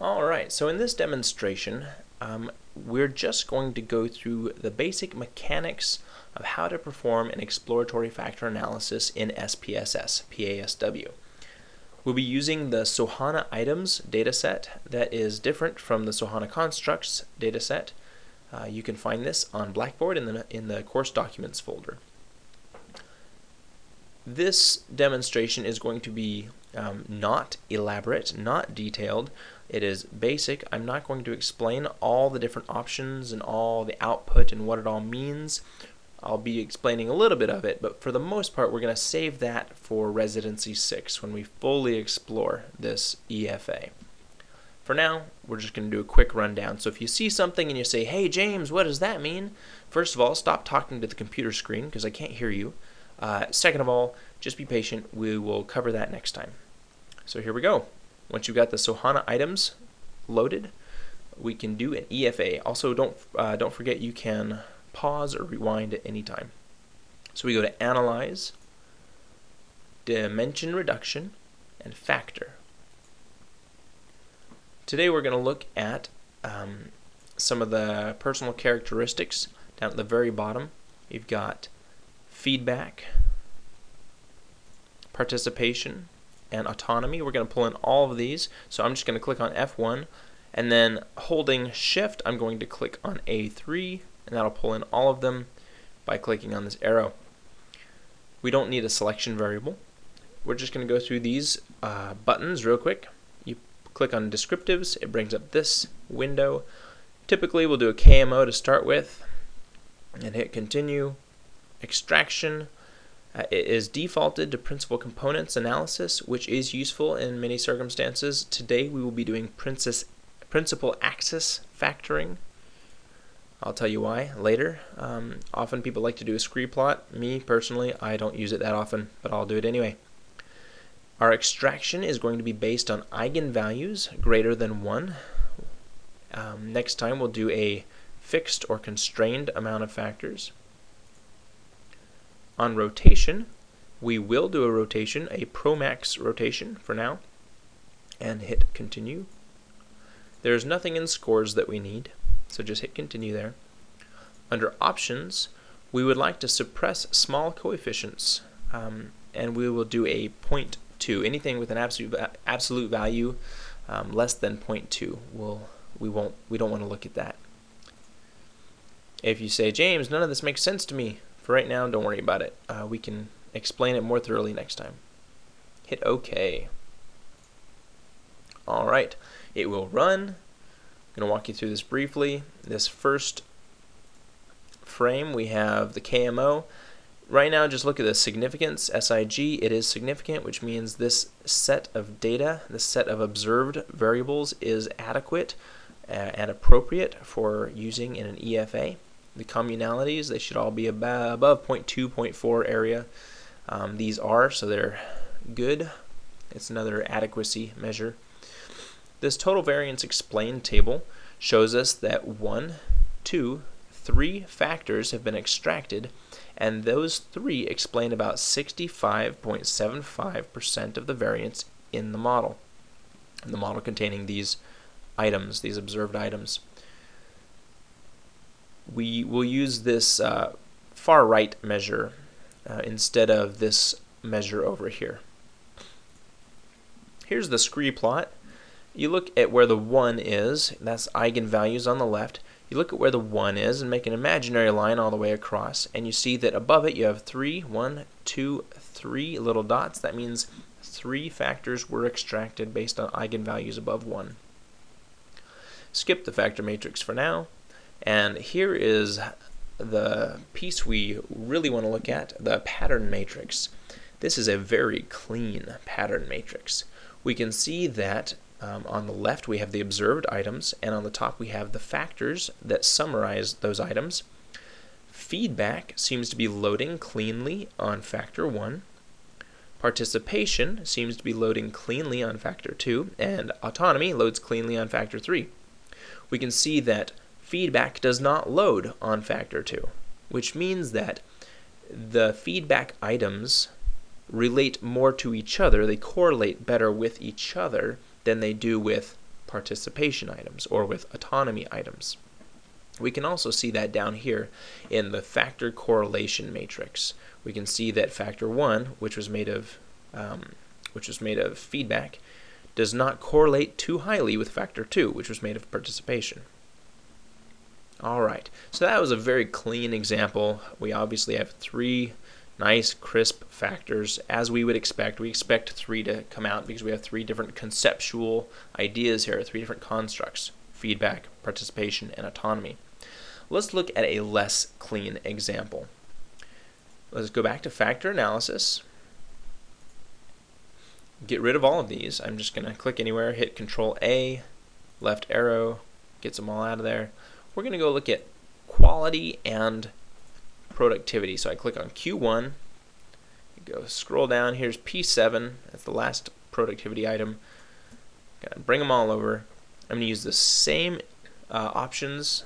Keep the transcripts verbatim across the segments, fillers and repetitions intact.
Alright, so in this demonstration um, we're just going to go through the basic mechanics of how to perform an exploratory factor analysis in S P S S, P A S W. We'll be using the Sohana Items dataset that is different from the Sohana Constructs dataset. Uh, you can find this on Blackboard in the, in the course documents folder. This demonstration is going to be um, not elaborate, not detailed. It is basic. I'm not going to explain all the different options and all the output and what it all means. I'll be explaining a little bit of it, but for the most part we're going to save that for Residency six when we fully explore this E F A. For now, we're just going to do a quick rundown. So if you see something and you say, "Hey James, what does that mean?" First of all, stop talking to the computer screen because I can't hear you. Uh, second of all, just be patient. We will cover that next time. So here we go. Once you've got the Sohana Items loaded, we can do an E F A. Also, don't uh, don't forget you can pause or rewind at any time. So we go to Analyze, Dimension Reduction, and Factor. Today we're going to look at um, some of the personal characteristics. Down at the very bottom, you've got feedback, participation, and autonomy. We're going to pull in all of these, so I'm just going to click on F one, and then holding Shift, I'm going to click on A three, and that'll pull in all of them by clicking on this arrow. We don't need a selection variable. We're just going to go through these uh, buttons real quick. Click on descriptives, it brings up this window. Typically we'll do a K M O to start with and hit continue. Extraction, uh, it is defaulted to principal components analysis, which is useful in many circumstances. Today we will be doing principal axis factoring. I'll tell you why later. Um, often people like to do a scree plot. Me personally, I don't use it that often, but I'll do it anyway. Our extraction is going to be based on eigenvalues greater than one. Um, next time we'll do a fixed or constrained amount of factors. On rotation, we will do a rotation, a Promax rotation for now, and hit continue. There's nothing in scores that we need, so just hit continue there. Under options, we would like to suppress small coefficients, um, and we will do a point two. Anything with an absolute absolute value um, less than zero point two, we'll, we won't we don't want to look at that. If you say, "James, none of this makes sense to me," for right now, don't worry about it. Uh, we can explain it more thoroughly next time. Hit OK. All right, it will run. I'm going to walk you through this briefly. This first frame, we have the K M O. Right now, just look at the significance, S I G, it is significant, which means this set of data, this set of observed variables is adequate and appropriate for using in an E F A. The communalities, they should all be above zero point two, zero point four area. Um, these are, so they're good. It's another adequacy measure. This total variance explained table shows us that one, two, three factors have been extracted, and those three explain about sixty-five point seven five percent of the variance in the model, in the model containing these items, these observed items. We will use this uh, far right measure uh, instead of this measure over here. Here's the scree plot. You look at where the one is, that's eigenvalues on the left. You look at where the one is and make an imaginary line all the way across, and you see that above it you have three, one, two, three little dots. That means three factors were extracted based on eigenvalues above one. Skip the factor matrix for now, and here is the piece we really want to look at, the pattern matrix. This is a very clean pattern matrix. We can see that Um, on the left we have the observed items, and on the top we have the factors that summarize those items. Feedback seems to be loading cleanly on factor one. Participation seems to be loading cleanly on factor two, and autonomy loads cleanly on factor three. We can see that feedback does not load on factor two, which means that the feedback items relate more to each other, they correlate better with each other than they do with participation items or with autonomy items. We can also see that down here in the factor correlation matrix. We can see that factor one, which was made of um, which was made of feedback, does not correlate too highly with factor two, which was made of participation. Alright, so that was a very clean example. We obviously have three nice crisp factors, as we would expect. We expect three to come out because we have three different conceptual ideas here, three different constructs: feedback, participation, and autonomy. Let's look at a less clean example. Let's go back to factor analysis. Get rid of all of these. I'm just going to click anywhere, hit Control A, left arrow, gets them all out of there. We're going to go look at quality and productivity. So I click on Q one, go scroll down, here's P seven, that's the last productivity item. Gotta bring them all over. I'm going to use the same uh, options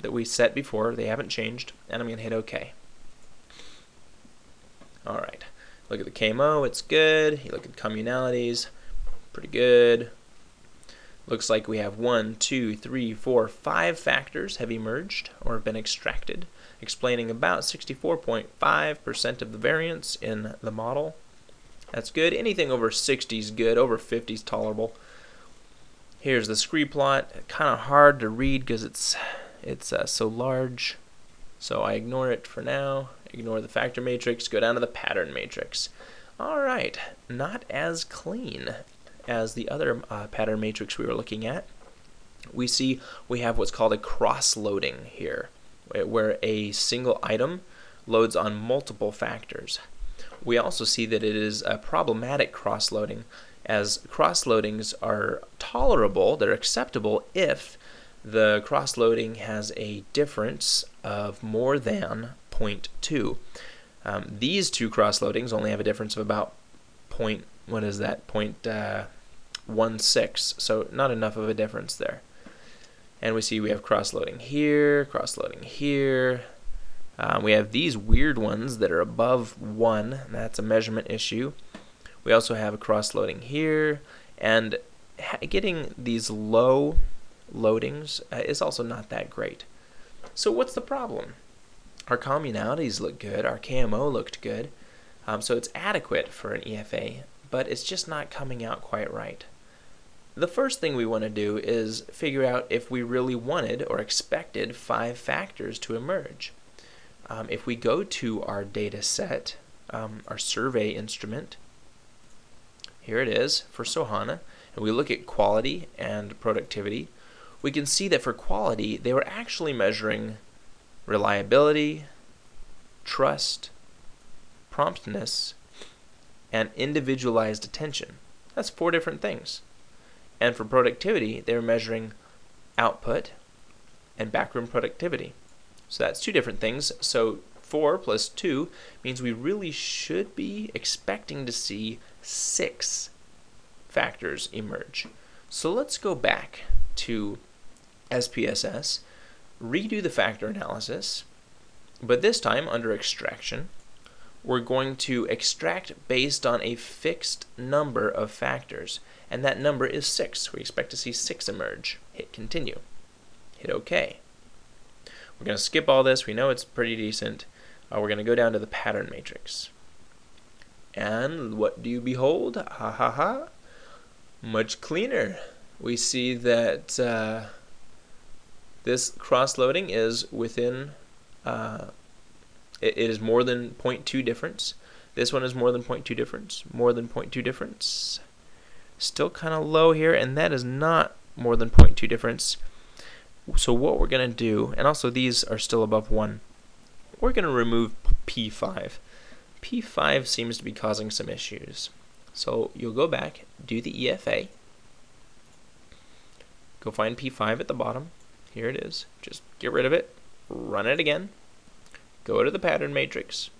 that we set before, they haven't changed, and I'm going to hit OK. Alright, look at the K M O, it's good. You look at communalities, pretty good. Looks like we have one, two, three, four, five factors have emerged or have been extracted, explaining about sixty-four point five percent of the variance in the model. That's good. Anything over sixty is good, over fifty is tolerable. Here's the scree plot. Kind of hard to read because it's it's uh, so large, so I ignore it for now. Ignore the factor matrix, go down to the pattern matrix. Alright, not as clean as the other uh, pattern matrix we were looking at. We see we have what's called a cross-loading here, where a single item loads on multiple factors. We also see that it is a problematic cross-loading, as cross-loadings are tolerable, they're acceptable if the cross-loading has a difference of more than zero point two. Um, these two cross-loadings only have a difference of about point, what is that, zero point one six, so not enough of a difference there. And we see we have cross-loading here, cross-loading here. Um, we have these weird ones that are above one, and that's a measurement issue. We also have a cross-loading here, and ha getting these low loadings uh, is also not that great. So what's the problem? Our communalities look good, our K M O looked good, um, so it's adequate for an E F A, but it's just not coming out quite right. The first thing we want to do is figure out if we really wanted or expected five factors to emerge. Um, if we go to our data set, um, our survey instrument, here it is for Sohana, and we look at quality and productivity, we can see that for quality they were actually measuring reliability, trust, promptness, and individualized attention. That's four different things. And for productivity, they were measuring output and backroom productivity. So that's two different things. So four plus two means we really should be expecting to see six factors emerge. So let's go back to S P S S, redo the factor analysis, but this time under extraction, we're going to extract based on a fixed number of factors, and that number is six. We expect to see six emerge. Hit continue. Hit OK. We're going to skip all this. We know it's pretty decent. Uh, we're going to go down to the pattern matrix. And what do you behold? Ha ha ha. Much cleaner. We see that uh, this cross-loading is within... Uh, It is more than zero point two difference. This one is more than zero point two difference, more than zero point two difference. Still kind of low here, and that is not more than zero point two difference. So what we're going to do, and also these are still above one, we're going to remove P five. P five seems to be causing some issues. So you'll go back, do the E F A, go find P five at the bottom. Here it is. Just get rid of it, run it again. Go to the pattern matrix,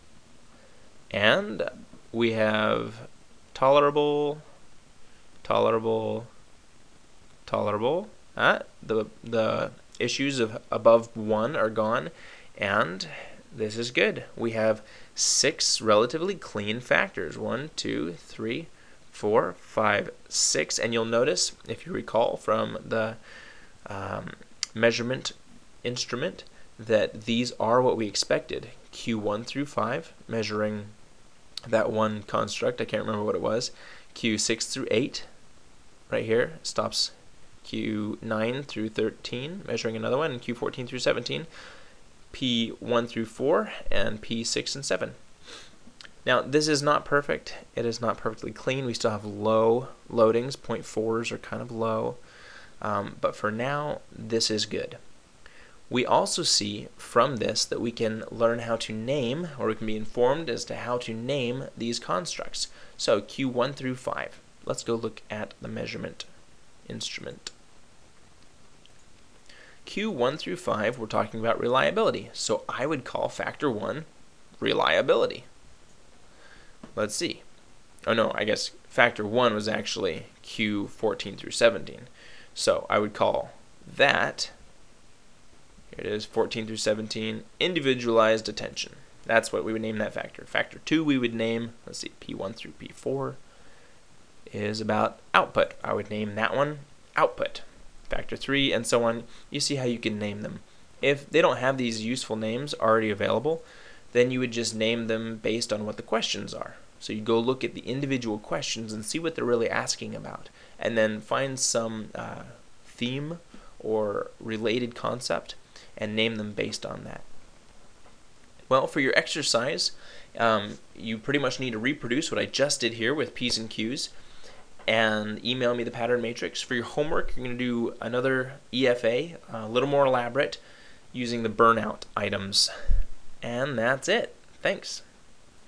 and we have tolerable, tolerable, tolerable. Ah, the, the issues of above one are gone, and this is good. We have six relatively clean factors. One, two, three, four, five, six, and you'll notice, if you recall from the um, measurement instrument, that these are what we expected. Q one through five, measuring that one construct, I can't remember what it was. Q six through eight, right here, stops Q nine through thirteen, measuring another one, and Q fourteen through seventeen, P one through four, and P six and seven. Now, this is not perfect. It is not perfectly clean. We still have low loadings. point fours are kind of low. Um, but for now, this is good. We also see from this that we can learn how to name, or we can be informed as to how to name these constructs. So Q one through five. Let's go look at the measurement instrument. Q one through five, we're talking about reliability. So I would call factor one reliability. Let's see. Oh no, I guess factor one was actually Q fourteen through seventeen. So I would call that, here it is, fourteen through seventeen, individualized attention. That's what we would name that factor. Factor two we would name, let's see, P one through P four is about output. I would name that one output. Factor three and so on. You see how you can name them. If they don't have these useful names already available, then you would just name them based on what the questions are. So you go look at the individual questions and see what they're really asking about, and then find some uh, theme or related concept and name them based on that. Well, for your exercise, um, you pretty much need to reproduce what I just did here with P's and Q's and email me the pattern matrix. For your homework, you're going to do another E F A, a little more elaborate, using the burnout items. And that's it. Thanks.